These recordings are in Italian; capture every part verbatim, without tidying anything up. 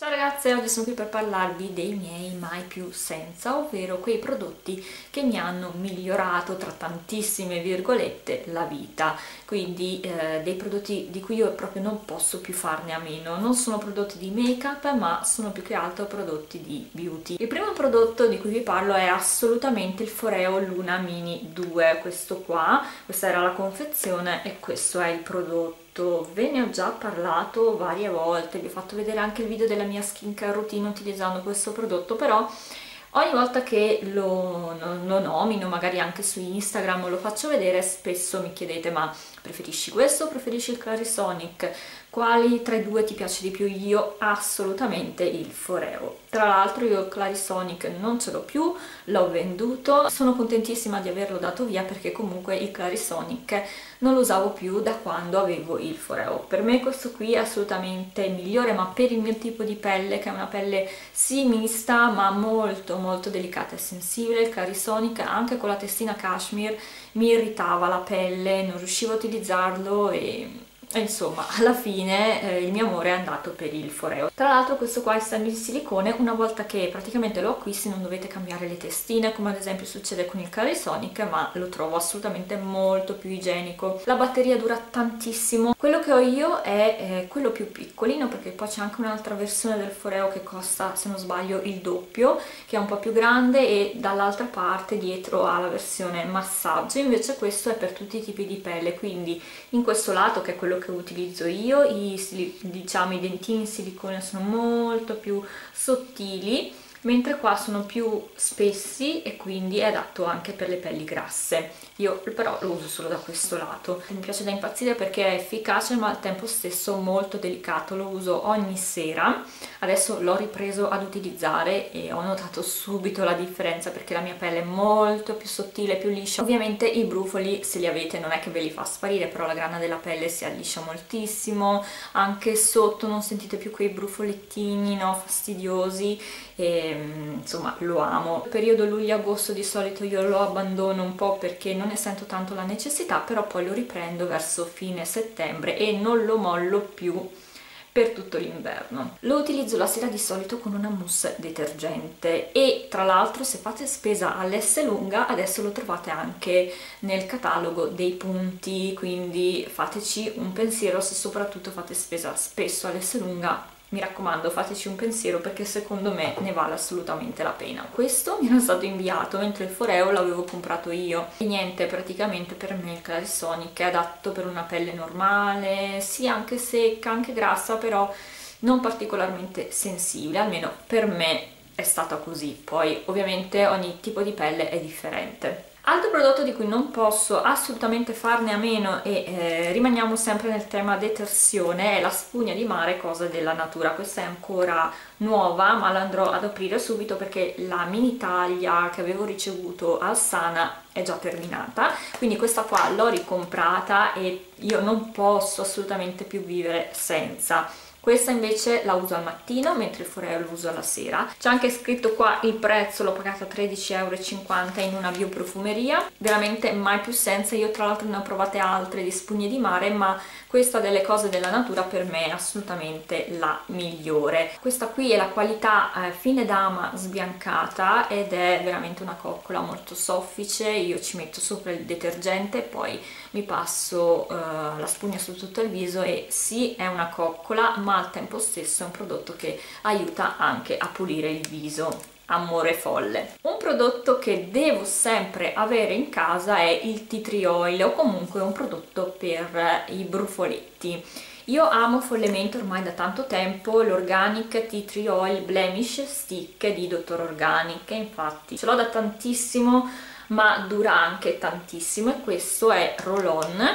Ciao ragazze, oggi sono qui per parlarvi dei miei mai più senza, ovvero quei prodotti che mi hanno migliorato tra tantissime virgolette la vita, quindi eh, dei prodotti di cui io proprio non posso più farne a meno. Non sono prodotti di make up, ma sono più che altro prodotti di beauty. Il primo prodotto di cui vi parlo è assolutamente il Foreo Luna Mini due, questo qua, questa era la confezione e questo è il prodotto. Ve ne ho già parlato varie volte, vi ho fatto vedere anche il video della mia skincare routine utilizzando questo prodotto, però ogni volta che lo, lo, lo nomino, magari anche su Instagram lo faccio vedere, spesso mi chiedete: ma preferisci questo o preferisci il Clarisonic? Quali tra i due ti piace di più? Io assolutamente il Foreo. Tra l'altro io il Clarisonic non ce l'ho più, l'ho venduto, sono contentissima di averlo dato via perché comunque il Clarisonic non lo usavo più da quando avevo il Foreo. Per me questo qui è assolutamente migliore, ma per il mio tipo di pelle, che è una pelle sì mista ma molto molto delicata e sensibile. Il Clarisonic anche con la testina cashmere mi irritava la pelle, non riuscivo a utilizzarlo e... E insomma alla fine eh, il mio amore è andato per il Foreo. Tra l'altro questo qua, essendo in silicone, una volta che praticamente lo acquisti non dovete cambiare le testine come ad esempio succede con il Clarisonic, ma lo trovo assolutamente molto più igienico. La batteria dura tantissimo. Quello che ho io è eh, quello più piccolino, perché poi c'è anche un'altra versione del Foreo che costa, se non sbaglio, il doppio, che è un po' più grande, e dall'altra parte dietro ha la versione massaggio. Invece questo è per tutti i tipi di pelle, quindi in questo lato, che è quello che utilizzo io, i, diciamo, i dentini in silicone sono molto più sottili, mentre qua sono più spessi e quindi è adatto anche per le pelli grasse. Io però lo uso solo da questo lato, mi piace da impazzire perché è efficace ma al tempo stesso molto delicato. Lo uso ogni sera, adesso l'ho ripreso ad utilizzare e ho notato subito la differenza perché la mia pelle è molto più sottile, più liscia. Ovviamente i brufoli, se li avete, non è che ve li fa sparire, però la grana della pelle si alliscia moltissimo, anche sotto non sentite più quei brufolettini, no, fastidiosi. E insomma lo amo. Il periodo luglio-agosto di solito io lo abbandono un po' perché non ne sento tanto la necessità, però poi lo riprendo verso fine settembre e non lo mollo più per tutto l'inverno. Lo utilizzo la sera di solito con una mousse detergente, e tra l'altro se fate spesa all'Esselunga adesso lo trovate anche nel catalogo dei punti, quindi fateci un pensiero. Se soprattutto fate spesa spesso all'Esselunga, mi raccomando, fateci un pensiero perché secondo me ne vale assolutamente la pena. Questo mi era stato inviato, mentre il Foreo l'avevo comprato io. E niente, praticamente per me il Clarisonic è adatto per una pelle normale, sì, anche secca, anche grassa, però non particolarmente sensibile, almeno per me è stata così. Poi ovviamente ogni tipo di pelle è differente. Altro prodotto di cui non posso assolutamente farne a meno, e eh, rimaniamo sempre nel tema detersione, è la spugna di mare Cosa della Natura. Questa è ancora nuova, ma la andrò ad aprire subito perché la mini taglia che avevo ricevuto al Sana è già terminata, quindi questa qua l'ho ricomprata e io non posso assolutamente più vivere senza. Questa invece la uso al mattino, mentre il Foreo lo uso alla sera. C'è anche scritto qua il prezzo, l'ho pagata tredici e cinquanta euro in una bioprofumeria. Veramente mai più senza. Io tra l'altro ne ho provate altre di spugne di mare, ma questa delle Cose della Natura per me è assolutamente la migliore. Questa qui è la qualità eh, fine dama sbiancata ed è veramente una coccola molto soffice. Io ci metto sopra il detergente, poi mi passo eh, la spugna su tutto il viso e sì, è una coccola, ma al tempo stesso è un prodotto che aiuta anche a pulire il viso. Amore folle. Un prodotto che devo sempre avere in casa è il tea tree oil, o comunque un prodotto per i brufoletti. Io amo follemente ormai da tanto tempo l'Organic Tea Tree Oil Blemish Stick di Dottor Organic, infatti ce l'ho da tantissimo, ma dura anche tantissimo, e questo è roll-on.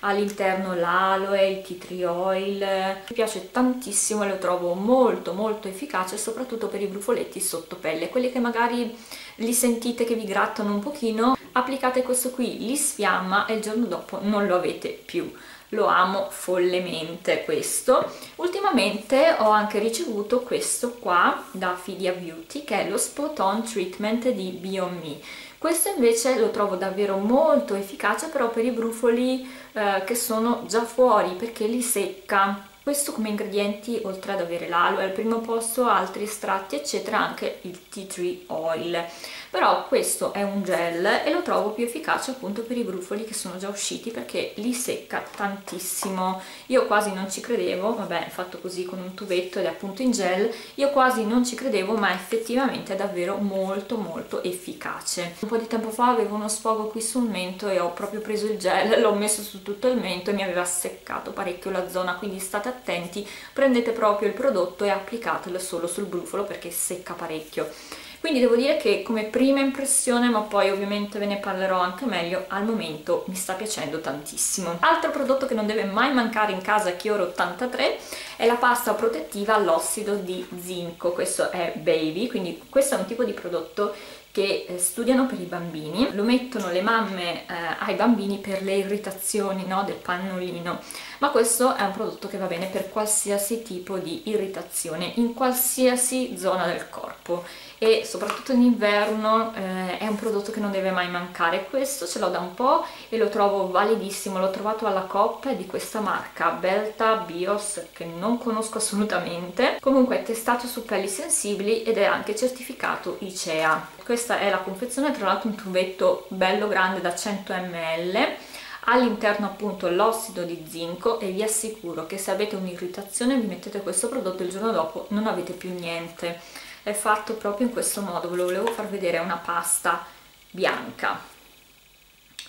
All'interno l'aloe, il tea tree oil, mi piace tantissimo e lo trovo molto molto efficace, soprattutto per i brufoletti sotto pelle, quelli che magari li sentite che vi grattano un pochino. Applicate questo qui, li sfiamma e il giorno dopo non lo avete più. Lo amo follemente questo. Ultimamente ho anche ricevuto questo qua da Fidya Beauty, che è lo Spot On Treatment di Beonme. Questo invece lo trovo davvero molto efficace, però per i brufoli eh, che sono già fuori, perché li secca. Questo come ingredienti, oltre ad avere l'aloe al primo posto, altri estratti eccetera, anche il tea tree oil. Però questo è un gel e lo trovo più efficace appunto per i brufoli che sono già usciti, perché li secca tantissimo. Io quasi non ci credevo, vabbè, fatto così con un tubetto ed è appunto in gel, io quasi non ci credevo, ma effettivamente è davvero molto molto efficace. Un po' di tempo fa avevo uno sfogo qui sul mento e ho proprio preso il gel, l'ho messo su tutto il mento e mi aveva seccato parecchio la zona, quindi state attenti, prendete proprio il prodotto e applicatelo solo sul brufolo perché secca parecchio. Quindi devo dire che come prima impressione, ma poi ovviamente ve ne parlerò anche meglio, al momento mi sta piacendo tantissimo. Altro prodotto che non deve mai mancare in casa Chioro ottantatré è la pasta protettiva all'ossido di zinco. Questo è Baby, quindi questo è un tipo di prodotto che studiano per i bambini, lo mettono le mamme eh, ai bambini per le irritazioni, no, del pannolino, ma questo è un prodotto che va bene per qualsiasi tipo di irritazione in qualsiasi zona del corpo e soprattutto in inverno eh, è un prodotto che non deve mai mancare. Questo ce l'ho da un po' e lo trovo validissimo, l'ho trovato alla Coop di questa marca Beltàbios che non conosco assolutamente, comunque è testato su pelli sensibili ed è anche certificato ICEA. Questa è la confezione, tra l'altro un tubetto bello grande da cento millilitri, all'interno appunto l'ossido di zinco, e vi assicuro che se avete un'irritazione vi mettete questo prodotto, il giorno dopo non avete più niente. È fatto proprio in questo modo, ve lo volevo far vedere, è una pasta bianca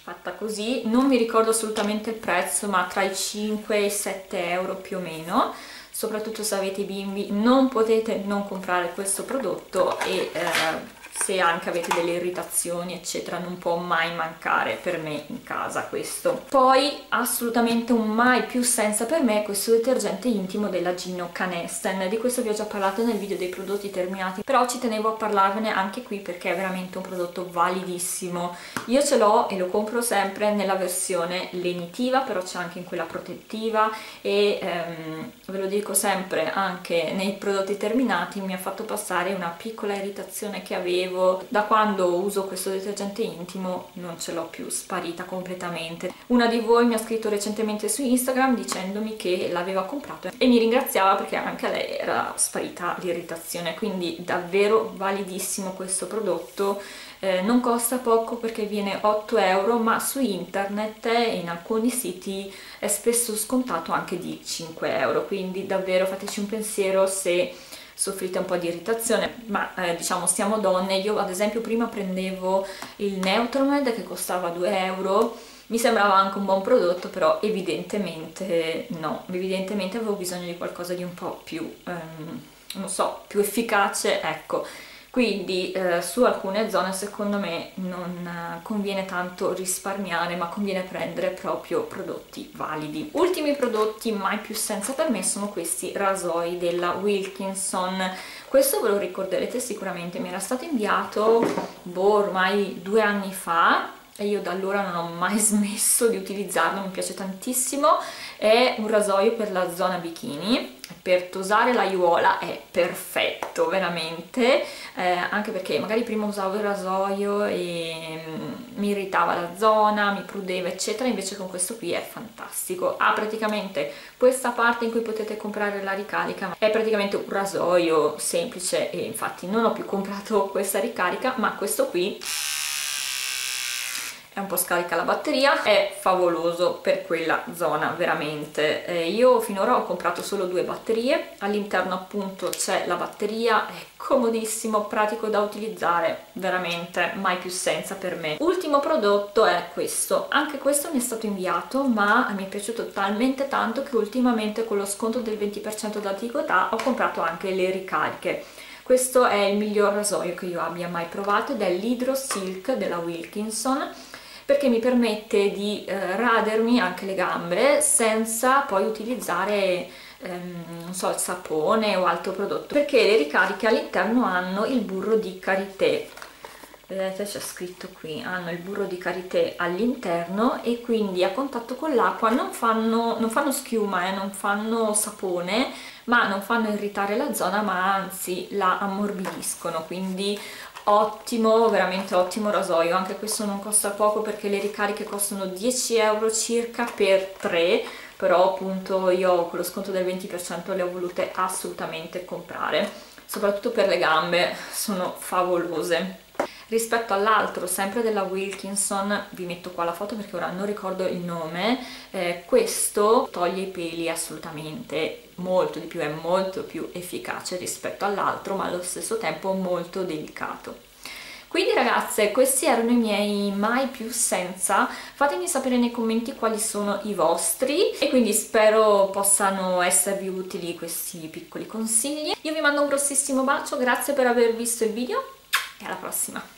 fatta così, non mi ricordo assolutamente il prezzo, ma tra i cinque e i sette euro più o meno. Soprattutto se avete bimbi non potete non comprare questo prodotto e eh, se anche avete delle irritazioni eccetera non può mai mancare per me in casa questo. Poi assolutamente un mai più senza per me è questo detergente intimo della Gynocanesten, di questo vi ho già parlato nel video dei prodotti terminati, però ci tenevo a parlarvene anche qui perché è veramente un prodotto validissimo. Io ce l'ho e lo compro sempre nella versione lenitiva, però c'è anche in quella protettiva e ehm, ve lo dico sempre, anche nei prodotti terminati mi ha fatto passare una piccola irritazione che avevo. Da quando uso questo detergente intimo non ce l'ho più, sparita completamente. Una di voi mi ha scritto recentemente su Instagram dicendomi che l'aveva comprato e mi ringraziava perché anche a lei era sparita l'irritazione, quindi davvero validissimo questo prodotto. Eh, non costa poco perché viene otto euro, ma su internet e in alcuni siti è spesso scontato anche di cinque euro, quindi davvero fateci un pensiero se soffrite un po' di irritazione, ma eh, diciamo siamo donne. Io ad esempio prima prendevo il Neutromed che costava due euro, mi sembrava anche un buon prodotto, però evidentemente no, evidentemente avevo bisogno di qualcosa di un po' più, ehm, non so, più efficace, ecco. Quindi eh, su alcune zone secondo me non conviene tanto risparmiare, ma conviene prendere proprio prodotti validi. Ultimi prodotti mai più senza per me sono questi rasoi della Wilkinson. Questo ve lo ricorderete sicuramente, mi era stato inviato boh, ormai due anni fa e io da allora non ho mai smesso di utilizzarlo, mi piace tantissimo. È un rasoio per la zona bikini, per tosare l'aiuola è perfetto veramente, eh, anche perché magari prima usavo il rasoio e mh, mi irritava la zona, mi prudeva eccetera, invece con questo qui è fantastico. Ha praticamente questa parte in cui potete comprare la ricarica, è praticamente un rasoio semplice e infatti non ho più comprato questa ricarica, ma questo qui è un po' scarica la batteria, è favoloso per quella zona veramente. Eh, io finora ho comprato solo due batterie, all'interno appunto c'è la batteria, è comodissimo, pratico da utilizzare, veramente mai più senza per me. Ultimo prodotto è questo, anche questo mi è stato inviato ma mi è piaciuto talmente tanto che ultimamente con lo sconto del venti per cento d'antiquità ho comprato anche le ricariche. Questo è il miglior rasoio che io abbia mai provato ed è l'Hydro Silk della Wilkinson, perché mi permette di eh, radermi anche le gambe senza poi utilizzare ehm, non so, il sapone o altro prodotto, perché le ricariche all'interno hanno il burro di karité. Vedete, c'è scritto qui, hanno il burro di karité all'interno e quindi a contatto con l'acqua non fanno, non fanno schiuma, eh, non fanno sapone, ma non fanno irritare la zona, ma anzi la ammorbidiscono, quindi ottimo, veramente ottimo rasoio. Anche questo non costa poco perché le ricariche costano dieci euro circa per tre, però appunto io con lo sconto del venti per cento le ho volute assolutamente comprare, soprattutto per le gambe, sono favolose. Rispetto all'altro, sempre della Wilkinson, vi metto qua la foto perché ora non ricordo il nome, eh, questo toglie i peli assolutamente, molto di più, è molto più efficace rispetto all'altro, ma allo stesso tempo molto delicato. Quindi ragazze, questi erano i miei mai più senza, fatemi sapere nei commenti quali sono i vostri e quindi spero possano esservi utili questi piccoli consigli. Io vi mando un grossissimo bacio, grazie per aver visto il video e alla prossima!